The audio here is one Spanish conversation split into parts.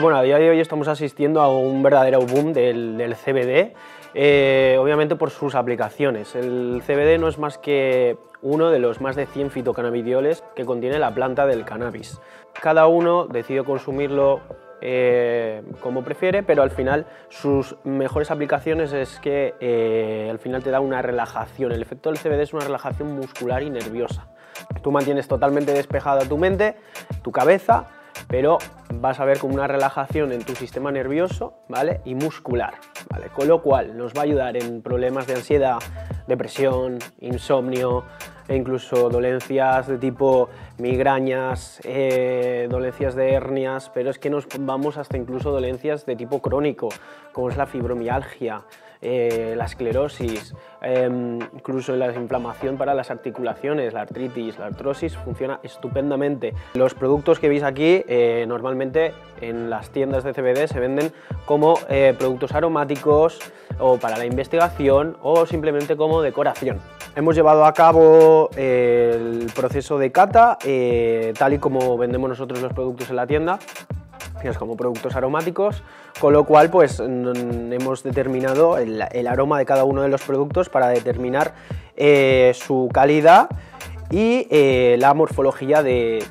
Bueno, a día de hoy estamos asistiendo a un verdadero boom del CBD, obviamente por sus aplicaciones. El CBD no es más que uno de los más de 100 fitocannabinoides que contiene la planta del cannabis. Cada uno decide consumirlo como prefiere, pero al final sus mejores aplicaciones es que al final te da una relajación. El efecto del CBD es una relajación muscular y nerviosa. Tú mantienes totalmente despejada tu mente, tu cabeza, pero vas a ver como una relajación en tu sistema nervioso, ¿vale? Y muscular, ¿vale? Con lo cual nos va a ayudar en problemas de ansiedad, depresión, insomnio e incluso dolencias de tipo migrañas, dolencias de hernias, pero es que nos vamos hasta incluso dolencias de tipo crónico, como es la fibromialgia, la esclerosis, incluso la inflamación para las articulaciones, la artritis, la artrosis, funciona estupendamente. Los productos que veis aquí normalmente en las tiendas de CBD se venden como productos aromáticos o para la investigación o simplemente como decoración. Hemos llevado a cabo el proceso de cata tal y como vendemos nosotros los productos en la tienda, que es como productos aromáticos, con lo cual pues hemos determinado el aroma de cada uno de los productos para determinar su calidad y la morfología de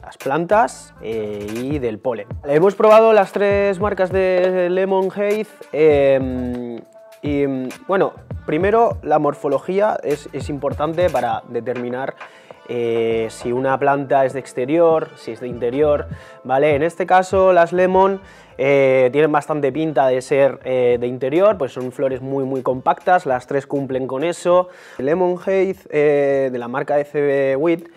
las plantas y del polen. Hemos probado las tres marcas de Lemon Haze y bueno, primero la morfología es importante para determinar si una planta es de exterior, si es de interior, ¿vale? En este caso las Lemon tienen bastante pinta de ser de interior, pues son flores muy compactas, las tres cumplen con eso. Lemon Haze de la marca CBWit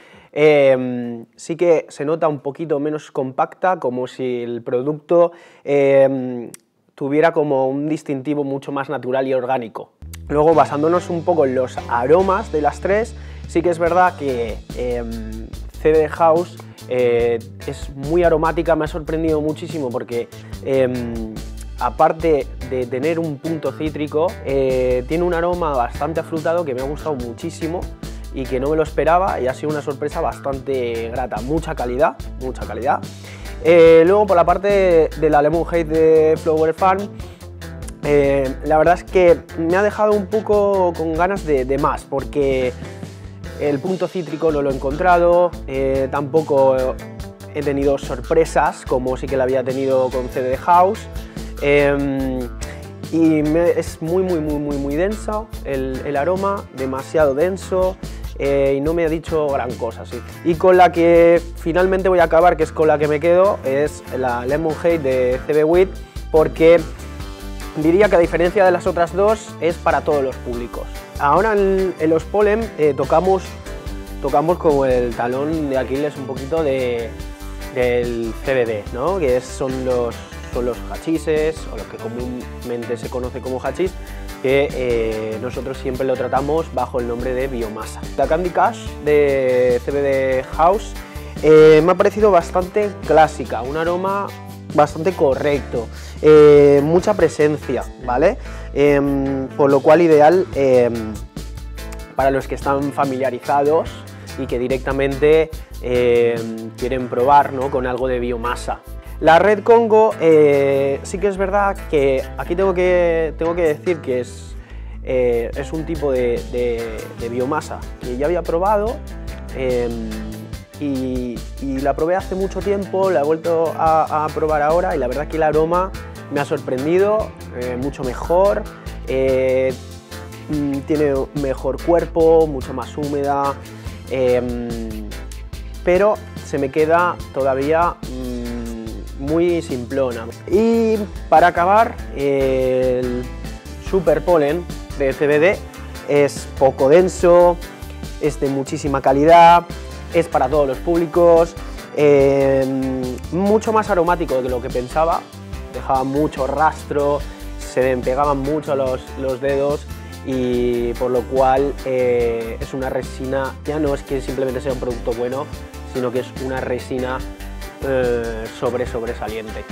sí que se nota un poquito menos compacta, como si el producto tuviera como un distintivo mucho más natural y orgánico. Luego, basándonos un poco en los aromas de las tres, sí que es verdad que CBD House es muy aromática. Me ha sorprendido muchísimo porque aparte de tener un punto cítrico, tiene un aroma bastante afrutado que me ha gustado muchísimo y que no me lo esperaba, y ha sido una sorpresa bastante grata. Mucha calidad, mucha calidad. Luego, por la parte de la Lemon Haze de Flower Farm, la verdad es que me ha dejado un poco con ganas de más, porque el punto cítrico no lo he encontrado, tampoco he tenido sorpresas como sí que la había tenido con CBD House, y es muy densa el aroma, demasiado denso, y no me ha dicho gran cosa, sí. Y con la que finalmente voy a acabar, que es con la que me quedo, es la Lemon Haze de CBWit, porque diría que a diferencia de las otras dos es para todos los públicos. Ahora en los polen tocamos como el talón de Aquiles un poquito del CBD, ¿no? Que son los hachises, o lo que comúnmente se conoce como hachís, que nosotros siempre lo tratamos bajo el nombre de biomasa. La Candy Cash de CBD House me ha parecido bastante clásica, un aroma bastante correcto, mucha presencia, ¿vale? Por lo cual ideal para los que están familiarizados y que directamente quieren probar, ¿no?, con algo de biomasa. La Red Congo sí que es verdad que aquí tengo que decir que es un tipo de biomasa que ya había probado, y la probé hace mucho tiempo, la he vuelto a probar ahora, y la verdad que el aroma me ha sorprendido, mucho mejor, tiene mejor cuerpo, mucho más húmeda, pero se me queda todavía muy simplona. Y para acabar, el Super Polen de CBD es poco denso, es de muchísima calidad, es para todos los públicos, mucho más aromático de lo que pensaba, dejaba mucho rastro, se pegaban mucho los dedos, y por lo cual es una resina, ya no es que simplemente sea un producto bueno, sino que es una resina sobresaliente.